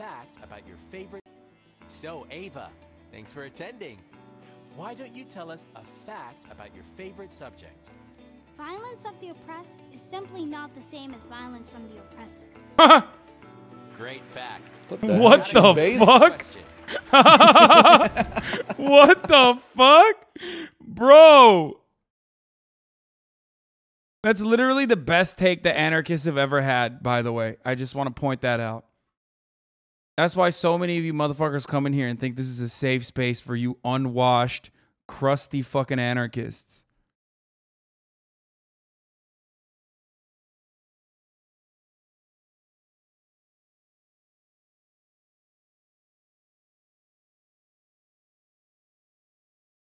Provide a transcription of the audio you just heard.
fact about your favorite. So, Ava, thanks for attending. Why don't you tell us a fact about your favorite subject? Violence of the oppressed is simply not the same as violence from the oppressor. Great fact. What the fuck? What the fuck? Bro. That's literally the best take the anarchists have ever had, by the way. I just want to point that out. That's why so many of you motherfuckers come in here and think this is a safe space for you unwashed, crusty fucking anarchists.